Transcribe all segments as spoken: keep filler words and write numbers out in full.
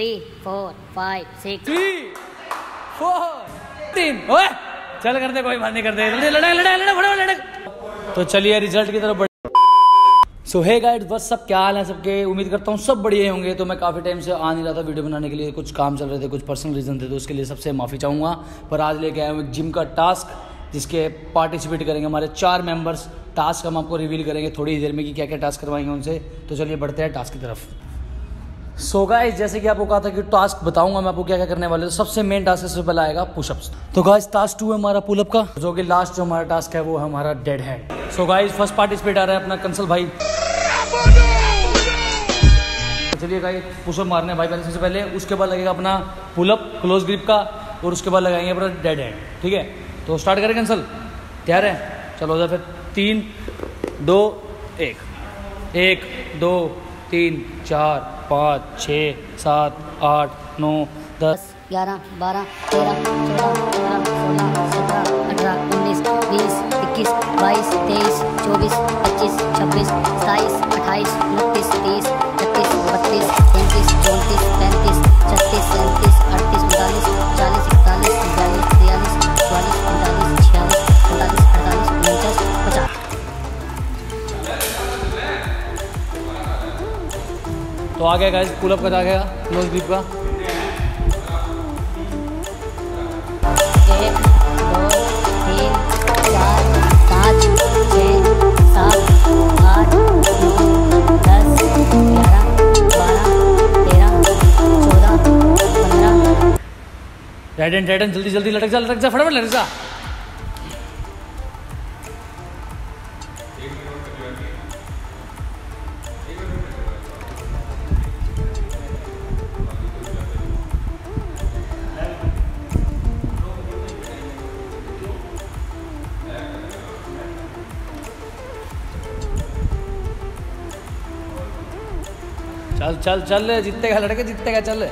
Three four five six three four तीन। ओए चल करते, कोई बात नहीं करते, जल्दी लड़ाई लड़ाई लड़ाई फटाफट लड़ाई। तो चलिए रिजल्ट की तरफ। सो हे गाइस, बस सब क्या हाल है सबके, उम्मीद करता हूँ सब बढ़िया होंगे। तो मैं काफ़ी टाइम से आ नहीं रहा था वीडियो बनाने के लिए, कुछ काम चल रहे थे, कुछ पर्सनल रीज़न थे, तो उसके लिए सबसे माफ़ी चाहूँगा। पर आज लेके आया हूँ एक जिम का टास्क जिसके पार्टिसिपेट करेंगे हमारे चार मेम्बर्स। टास्क हम आपको रिवील करेंगे थोड़ी देर में कि क्या क्या टास्क करवाएंगे उनसे। तो चलिए बढ़ते हैं टास्क की तरफ। सो गाइस, जैसे कि आपको कहा था कि टास्क बताऊंगा मैं आपको क्या क्या करने वाले। तो सबसे मेन टास्क सबसे पहले आएगा पुशअप्स। तो गाइस टास्क टू है हमारा पुलअप का, जो कि लास्ट जो हमारा टास्क है वो है हमारा dead hand. So guys first participate आ रहा है अपना कंसल भाई। चलिए गाइस पुशअप मारने भाई पहले सबसे पहले, उसके बाद लगेगा अपना पुलअप क्लोज ग्रिप का, और उसके बाद लगाएंगे अपना डेड हैंड। ठीक है, तो स्टार्ट करें कंसल, तैयार है? चलो जा फिर, तीन दो एक, एक दो तीन चार पाँच छः सात आठ नौ दस ग्यारह बारह तेरह चौदह पंद्रह सोलह सत्रह अठारह उन्नीस बीस इक्कीस बाईस तेईस चौबीस पच्चीस छब्बीस सताईस अट्ठाईस उनतीस तीस इकतीस बत्तीस तैंतीस चौंतीस पैंतीस छत्तीस सैंतीस अड़तीस उनतालीस चालीस इकतालीस बयालीस तिरालीस चौवालीस पैंतालीस छियालीस पैंतालीस अड़तालीस उनचास पचास। तो आ गया गाइस पुलअप का, आ गया क्लोज ग्रिप का। एक दो तीन चार पाँच छः सात आठ नौ दस ग्यारह बारह तेरह चौदह पंद्रह। रेड एंड रेड एंड जल्दी जल्दी लटक जा लटक जा फटाफट लटक जा। चल चल चल जीतेगा लड़के, जीतेगा चल।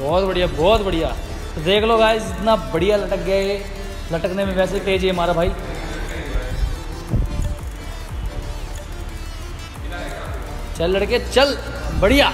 बहुत बढ़िया बहुत बढ़िया। तो देख लो गाइस इतना बढ़िया लटक गया ये, लटकने में वैसे तेज है हमारा भाई। चल लड़के चल, बढ़िया।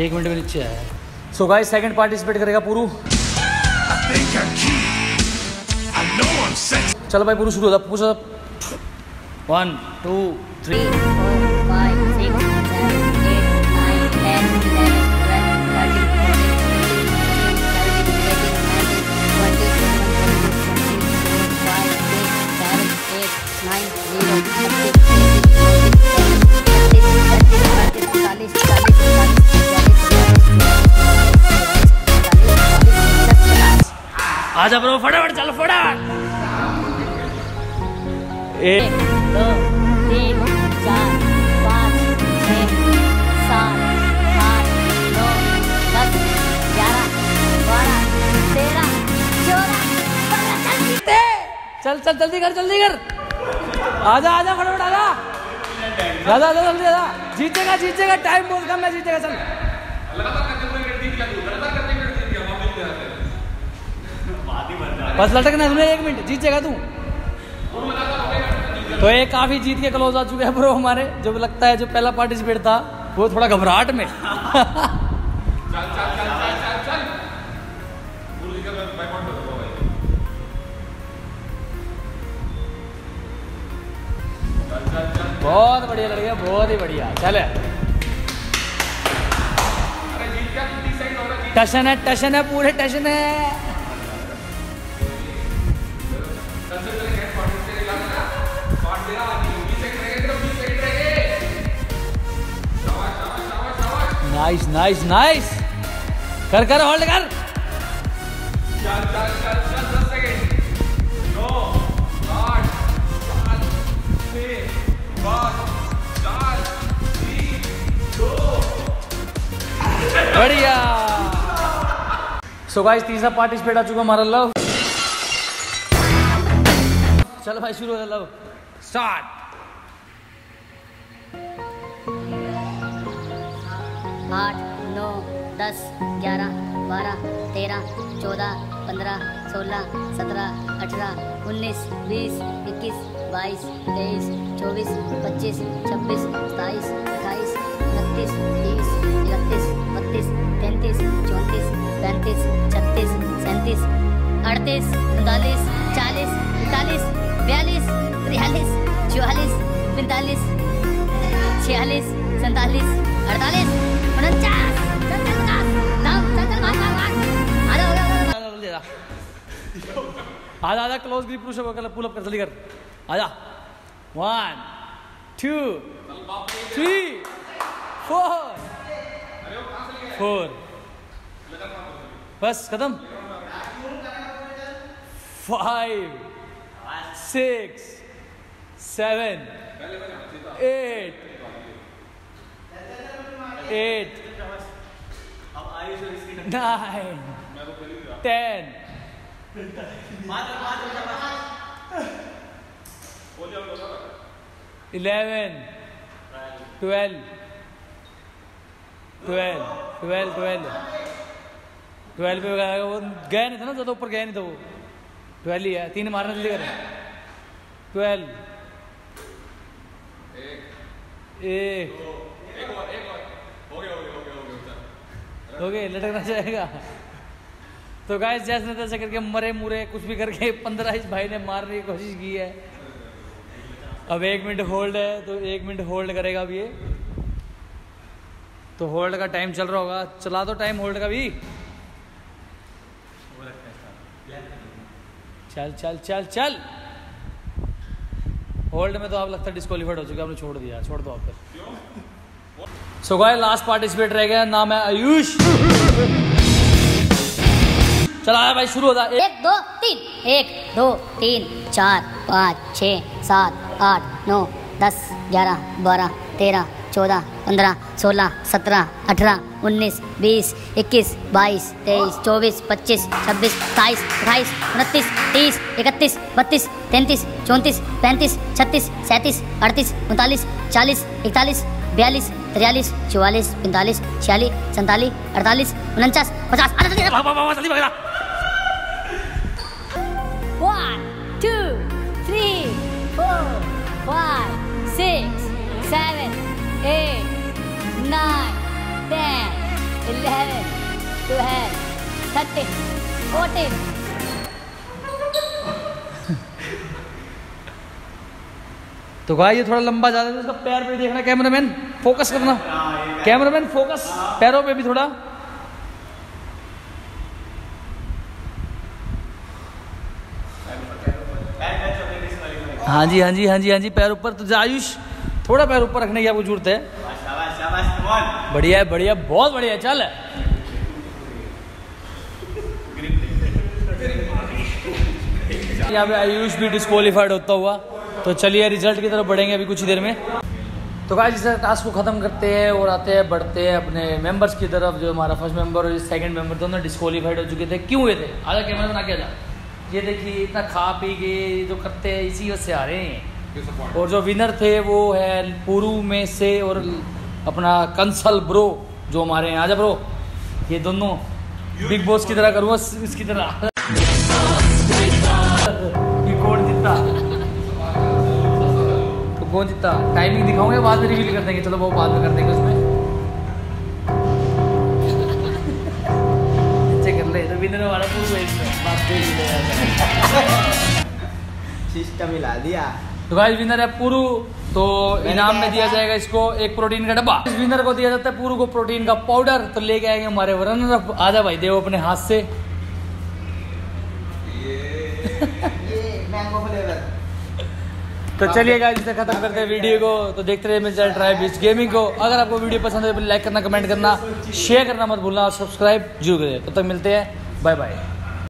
एक मिनट में नीचे आया। सो गाइस सेकंड पार्टिसिपेट करेगा पुरू। चलो भाई पुरू शुरू होता पूछो। वन टू थ्री आजा ब्रो फटाफट चल फटाफट। एक दो तीन चार पाँच छः सात आठ नौ दस ग्यारह बारह तेरह चौदह पंद्रह। चल चल जल्दी कर जल्दी कर, आजा आजा फटाफट आजा दादा दादा जल्दी दादा। जीतेगा जीतेगा, टाइम बहुत कम है, जीतेगा चल। बस लटकना तुमने, एक मिनट जीतेगा तू। तो ये काफी जीत के क्लोज आ चुके हैं ब्रो हमारे। जो लगता है जो पहला पार्टिसिपेट था वो थोड़ा घबराहट में चल चल चल चल चल। बहुत बढ़िया लड़के, बहुत ही बढ़िया। चले टशन है टशन है पूरे टशन है। नाइस नाइस नाइस, कर कर होल्ड कर। चल चल चल चल दस सेकंड। नौ आठ सात छः पाँच चार तीन दो। बढ़िया। सो गाइस तीसरा पार्टिसिपेट आ चुका हमारा लव। चलो भाई शुरू हो जाओ, स्टार्ट। आठ, नौ, दस, ग्यारह, बारह, तेरह, चौदह, पंद्रह, सोलह, सत्रह, अठारह, उन्नीस, बीस, इक्कीस, बाईस, तेईस, चौबीस, पच्चीस, छब्बीस, सताईस, अट्ठाईस, उनतीस, तीस, इकतीस, बत्तीस, तैंतीस, चौंतीस, पैंतीस, छत्तीस, सैंतीस, अड़तीस, उनतालीस, चालीस, इकतालीस, बयालीस, तिरयालीस, चौवालीस, पैंतालीस, छियालीस, सैंतालीस, अड़तालीस, उनचास, चंचलगास, नाम चंचलगास, आधा आधा आधा बोल दे आधा आधा क्लोज ग्रिप पुश अप कर पुल अप कर जल्दी कर आजा one two three four four बस खत्म five six seven eight eight nine ten eleven twelve twelve twelve twelve twelve पे गया वो गया नहीं था ना ज़्यादा ऊपर गया नहीं था वो twelve ही है तीन मारना जल्दी कर twelve एक ओके लटकना चाहेगा तो गाइस जैसे तैसे करके मरे मुरे कुछ भी करके पंद्रह इस भाई ने मारने की कोशिश की है। अब एक मिनट होल्ड है तो एक मिनट होल्ड करेगा अब ये तो होल्ड का टाइम चल रहा होगा। चला दो टाइम होल्ड का भी चल चल चल चल होल्ड में तो आप लगता है डिस्क्वालीफाइड हो चुके आपने छोड़ दिया छोड़ दो आप पर। सो गाइस लास्ट पार्टिसिपेट रह गया नाम है आयुष। चला भाई शुरू हो जा एक दो तीन एक दो तीन चार पाँच छः सात आठ नौ दस ग्यारह बारह तेरह चौदह पंद्रह सोलह सत्रह अठारह उन्नीस बीस इक्कीस बाईस तेईस चौबीस पच्चीस छब्बीस सताईस अट्ठाईस उनतीस तीस इकतीस बत्तीस तैंतीस चौंतीस पैंतीस छत्तीस सैंतीस अड़तीस उनतालीस चालीस इकतालीस बयालीस तिरयालीस चौवालीस पैंतालीस छियालीस सैंतालीस अड़तालीस उनचास पचास one two three four five six seven eight nine ten eleven twelve thirteen fourteen तो भाई ये थोड़ा लंबा ज्यादा उसका पैर पे देखना कैमरामैन फोकस करना कैमरामैन फोकस पैरों पे भी थोड़ा। हाँ जी हाँ जी हाँ जी हाँ जी पैर ऊपर तो आयुष थोड़ा पैर ऊपर रखने की आपको जरूरत है। बढ़िया है बढ़िया बहुत बढ़िया चल यहाँ पे आयुष भी डिस्क्वालीफाइड होता हुआ। तो चलिए रिजल्ट की तरफ बढ़ेंगे अभी कुछ ही देर में। तो गाइस इस टास्क को ख़त्म करते हैं और आते हैं बढ़ते हैं अपने मेंबर्स की तरफ। जो हमारा फर्स्ट मेंबर और सेकंड मेंबर दोनों डिस्क्वालीफाइड हो चुके थे। क्यों हुए थे आधा कैमरा बना के आजा। ये देखिए इतना खा पी के जो करते हैं इसी वजह से आ रहे हैं। और जो विनर थे वो है पुरू में से और अपना कंसल ब्रो जो हमारे हैं आजा ब्रो। ये दोनों बिग बॉस की तरह करूँगा इसकी तरह कौन जीता टाइमिंग दिखाऊंगे बाद में रिवील कर देंगे। चलो वो बाद में कर देंगे उसमें चेक कर ले तो विनर वाला पूछ ले सिस्टम हिला दिया। तो गाइस विनर है पुरू तो इनाम में दिया जाएगा इसको एक प्रोटीन का डब्बा। इस विनर को दिया जाता है पुरू को प्रोटीन का पाउडर। तो लेके आएंगे हमारे रनर अप आजा भाई देव अपने हाथ से तो चलिए गाइस इसे खत्म करते हैं वीडियो को। तो देखते रहिए मेरे चैनल ट्रायो बीस्ट गेमिंग को। अगर आपको वीडियो पसंद है तो लाइक करना कमेंट करना शेयर करना मत भूलना और सब्सक्राइब जरूर करें। तब तक मिलते हैं बाय बाय।